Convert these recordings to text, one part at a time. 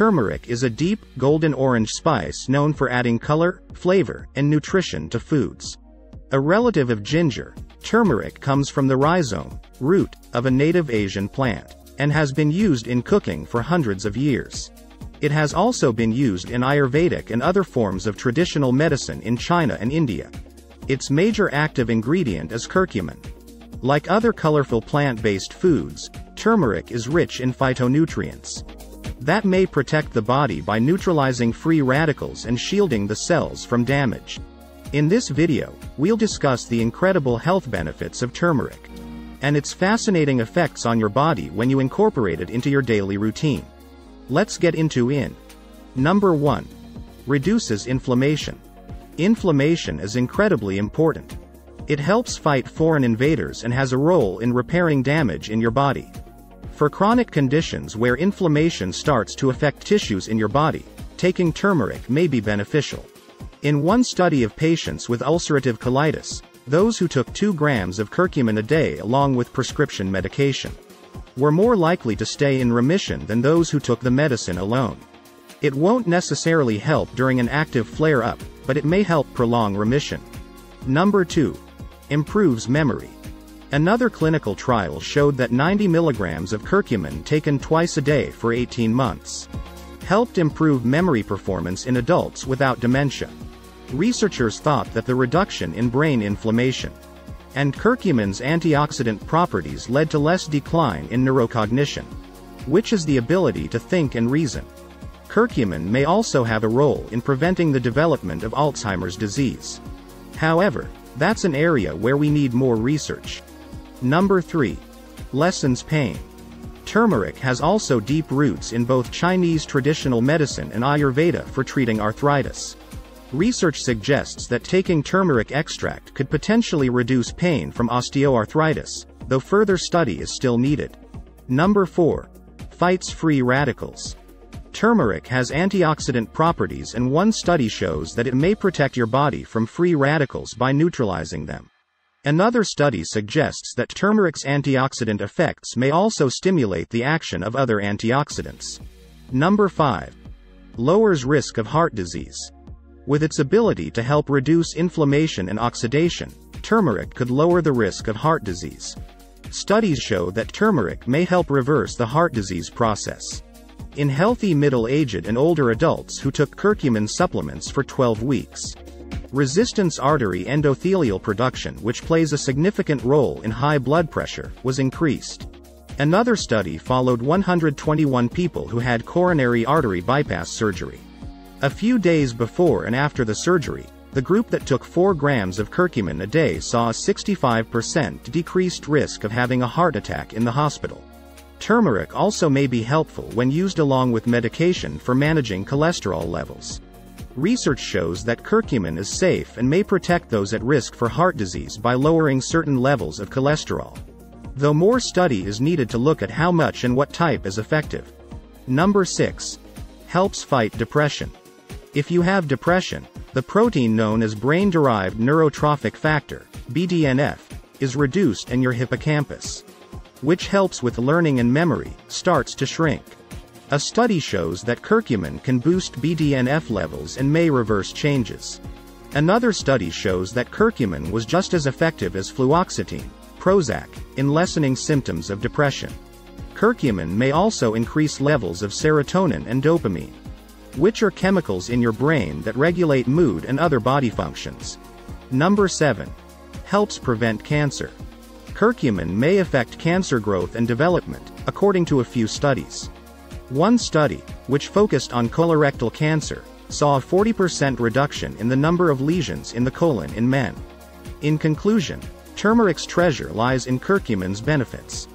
Turmeric is a deep, golden-orange spice known for adding color, flavor, and nutrition to foods. A relative of ginger, turmeric comes from the rhizome, root, of a native Asian plant, and has been used in cooking for hundreds of years. It has also been used in Ayurvedic and other forms of traditional medicine in China and India. Its major active ingredient is curcumin. Like other colorful plant-based foods, turmeric is rich in phytonutrients that may protect the body by neutralizing free radicals and shielding the cells from damage. In this video, we'll discuss the incredible health benefits of turmeric and its fascinating effects on your body when you incorporate it into your daily routine. Let's get into it. Number 1. Reduces inflammation. Inflammation is incredibly important. It helps fight foreign invaders and has a role in repairing damage in your body. For chronic conditions where inflammation starts to affect tissues in your body, taking turmeric may be beneficial. In one study of patients with ulcerative colitis, those who took 2 grams of curcumin a day along with prescription medication were more likely to stay in remission than those who took the medicine alone. It won't necessarily help during an active flare-up, but it may help prolong remission. Number 2. Improves memory. Another clinical trial showed that 90 milligrams of curcumin taken twice a day for 18 months helped improve memory performance in adults without dementia. Researchers thought that the reduction in brain inflammation and curcumin's antioxidant properties led to less decline in neurocognition, which is the ability to think and reason. Curcumin may also have a role in preventing the development of Alzheimer's disease. However, that's an area where we need more research. Number 3. Lessens pain. Turmeric has also deep roots in both Chinese traditional medicine and Ayurveda for treating arthritis. Research suggests that taking turmeric extract could potentially reduce pain from osteoarthritis, though further study is still needed. Number 4. Fights free radicals. Turmeric has antioxidant properties, and one study shows that it may protect your body from free radicals by neutralizing them. Another study suggests that turmeric's antioxidant effects may also stimulate the action of other antioxidants. Number 5. Lowers risk of heart disease. With its ability to help reduce inflammation and oxidation, turmeric could lower the risk of heart disease. Studies show that turmeric may help reverse the heart disease process in healthy middle-aged and older adults who took curcumin supplements for 12 weeks. Resistance artery endothelial production, which plays a significant role in high blood pressure, was increased. Another study followed 121 people who had coronary artery bypass surgery. A few days before and after the surgery, the group that took 4 grams of curcumin a day saw a 65% decreased risk of having a heart attack in the hospital. Turmeric also may be helpful when used along with medication for managing cholesterol levels. Research shows that curcumin is safe and may protect those at risk for heart disease by lowering certain levels of cholesterol, though more study is needed to look at how much and what type is effective. Number 6. Helps fight depression. If you have depression, the protein known as brain-derived neurotrophic factor, BDNF, is reduced and your hippocampus, which helps with learning and memory, starts to shrink. A study shows that curcumin can boost BDNF levels and may reverse changes. Another study shows that curcumin was just as effective as fluoxetine, Prozac, in lessening symptoms of depression. Curcumin may also increase levels of serotonin and dopamine, which are chemicals in your brain that regulate mood and other body functions. Number 7. Helps prevent cancer. Curcumin may affect cancer growth and development, according to a few studies. One study, which focused on colorectal cancer, saw a 40% reduction in the number of lesions in the colon in men. In conclusion, turmeric's treasure lies in curcumin's benefits.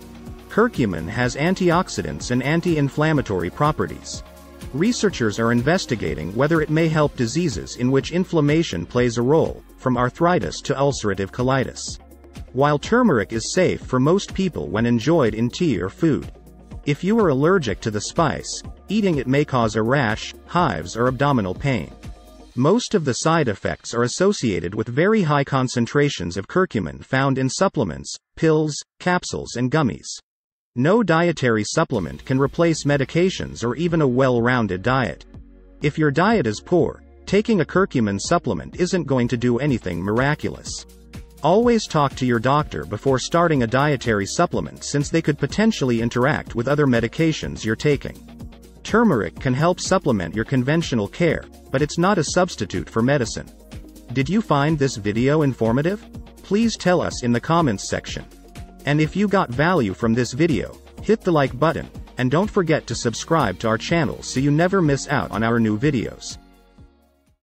Curcumin has antioxidants and anti-inflammatory properties. Researchers are investigating whether it may help diseases in which inflammation plays a role, from arthritis to ulcerative colitis. While turmeric is safe for most people when enjoyed in tea or food, if you are allergic to the spice, eating it may cause a rash, hives, or abdominal pain. Most of the side effects are associated with very high concentrations of curcumin found in supplements, pills, capsules, and gummies. No dietary supplement can replace medications or even a well-rounded diet. If your diet is poor, taking a curcumin supplement isn't going to do anything miraculous. Always talk to your doctor before starting a dietary supplement, since they could potentially interact with other medications you're taking. Turmeric can help supplement your conventional care, but it's not a substitute for medicine. Did you find this video informative? Please tell us in the comments section. And if you got value from this video, hit the like button, and don't forget to subscribe to our channel so you never miss out on our new videos.